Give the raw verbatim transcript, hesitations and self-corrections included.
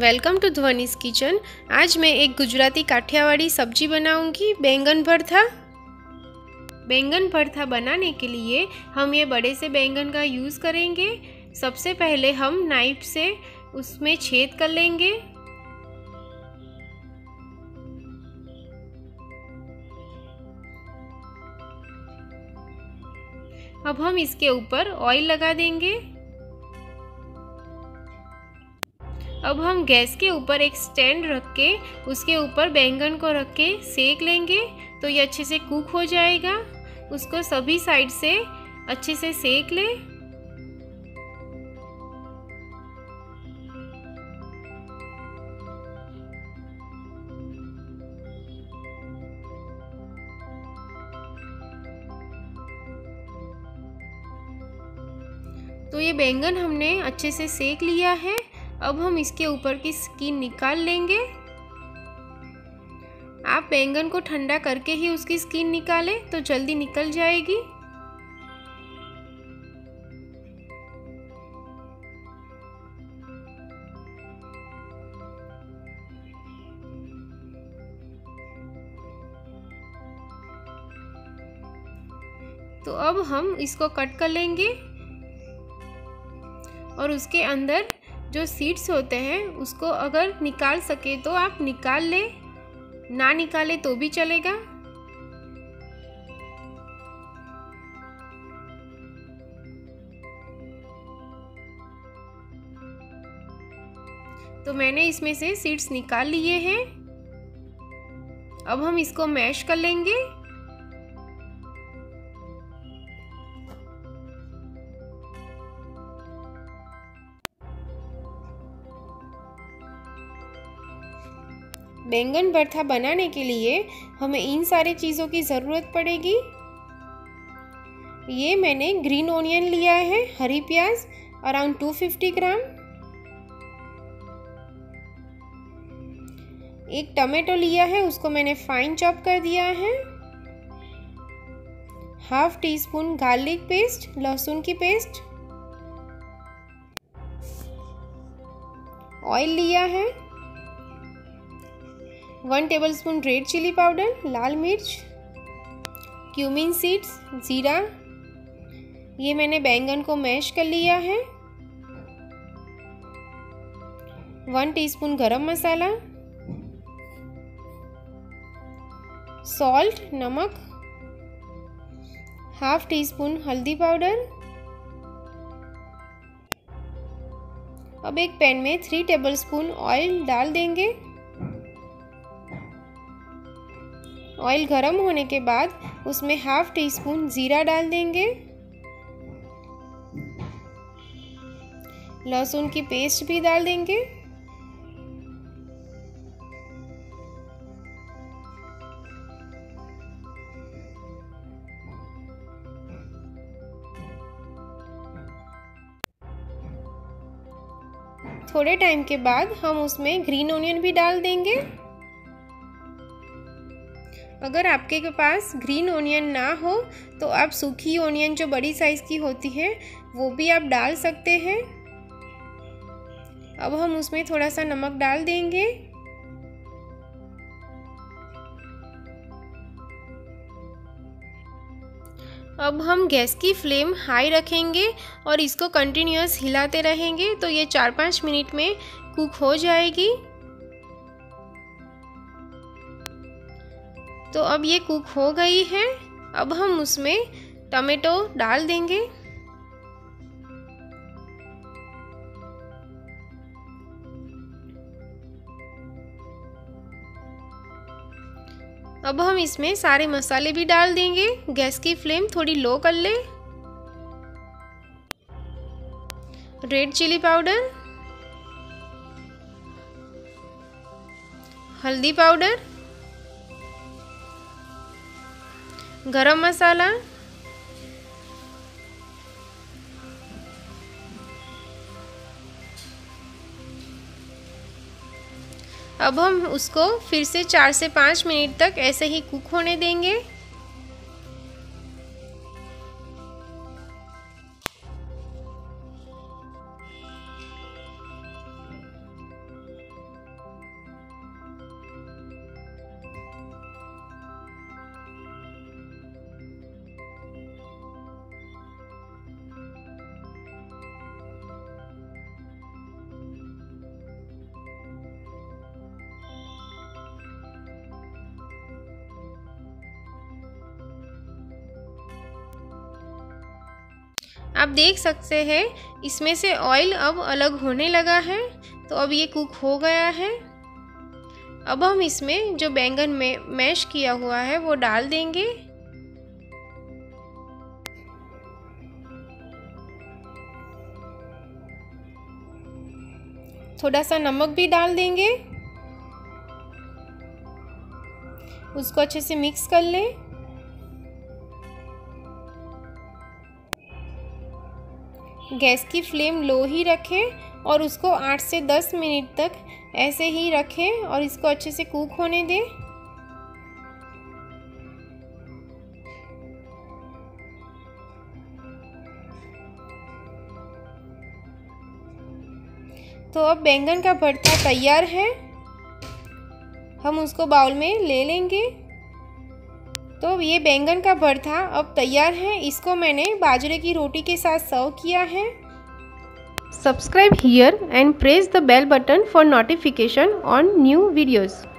Welcome to ध्वनीस kitchen. आज मैं एक गुजराती काठियावाड़ी सब्जी बनाऊंगी, बैंगन भरता। बैंगन भरता बनाने के लिए हम ये बड़े से बैंगन का यूज़ करेंगे। सबसे पहले हम नाइफ से उसमें छेद कर लेंगे। अब हम इसके ऊपर ऑयल लगा देंगे। अब हम गैस के ऊपर एक स्टैंड रख के उसके ऊपर बैंगन को रख के सेक लेंगे, तो ये अच्छे से कुक हो जाएगा। उसको सभी साइड से अच्छे से सेक ले। तो ये बैंगन हमने अच्छे से सेक लिया है। अब हम इसके ऊपर की स्किन निकाल लेंगे। आप बैंगन को ठंडा करके ही उसकी स्किन निकालें तो जल्दी निकल जाएगी। तो अब हम इसको कट कर लेंगे और उसके अंदर जो सीड्स होते हैं उसको अगर निकाल सके तो आप निकाल ले, ना निकाले तो भी चलेगा। तो मैंने इसमें से सीड्स निकाल लिए हैं। अब हम इसको मैश कर लेंगे। बैंगन भरता बनाने के लिए हमें इन सारी चीज़ों की ज़रूरत पड़ेगी। ये मैंने ग्रीन ऑनियन लिया है, हरी प्याज अराउंड दो सौ पचास ग्राम, एक टमेटो लिया है, उसको मैंने फाइन चॉप कर दिया है, half teaspoon garlic paste, लहसुन की पेस्ट, ऑयल लिया है, one tablespoon red chilli powder, लाल मिर्च, क्यूमिन सीड्स, जीरा। ये मैंने बैंगन को मैश कर लिया है। One teaspoon garam masala, salt, नमक, हाफ टी स्पून हल्दी पाउडर। अब एक पैन में थ्री टेबलस्पून ऑयल डाल देंगे। ऑयल गरम होने के बाद उसमें हाफ टी स्पून जीरा डाल देंगे, लहसुन की पेस्ट भी डाल देंगे। थोड़े टाइम के बाद हम उसमें ग्रीन ऑनियन भी डाल देंगे। अगर आपके के पास ग्रीन ऑनियन ना हो तो आप सूखी ऑनियन जो बड़ी साइज़ की होती है वो भी आप डाल सकते हैं। अब हम उसमें थोड़ा सा नमक डाल देंगे। अब हम गैस की फ्लेम हाई रखेंगे और इसको कंटिन्यूअस हिलाते रहेंगे, तो ये चार पाँच मिनट में कुक हो जाएगी। तो अब ये कुक हो गई है। अब हम उसमें टमेटो डाल देंगे। अब हम इसमें सारे मसाले भी डाल देंगे। गैस की फ्लेम थोड़ी लो कर ले। रेड चिली पाउडर, हल्दी पाउडर, गरम मसाला, अब हम उसको फिर से चार से पाँच मिनट तक ऐसे ही कुक होने देंगे। आप देख सकते हैं इसमें से ऑयल अब अलग होने लगा है। तो अब ये कुक हो गया है। अब हम इसमें जो बैंगन में मैश किया हुआ है वो डाल देंगे। थोड़ा सा नमक भी डाल देंगे। उसको अच्छे से मिक्स कर लें। गैस की फ्लेम लो ही रखें और उसको आठ से दस मिनट तक ऐसे ही रखें और इसको अच्छे से कुक होने दें। तो अब बैंगन का भरता तैयार है। हम उसको बाउल में ले लेंगे। तो ये बैंगन का भरता अब तैयार है। इसको मैंने बाजरे की रोटी के साथ सर्व किया है। Subscribe here and press the bell button for notification on new videos.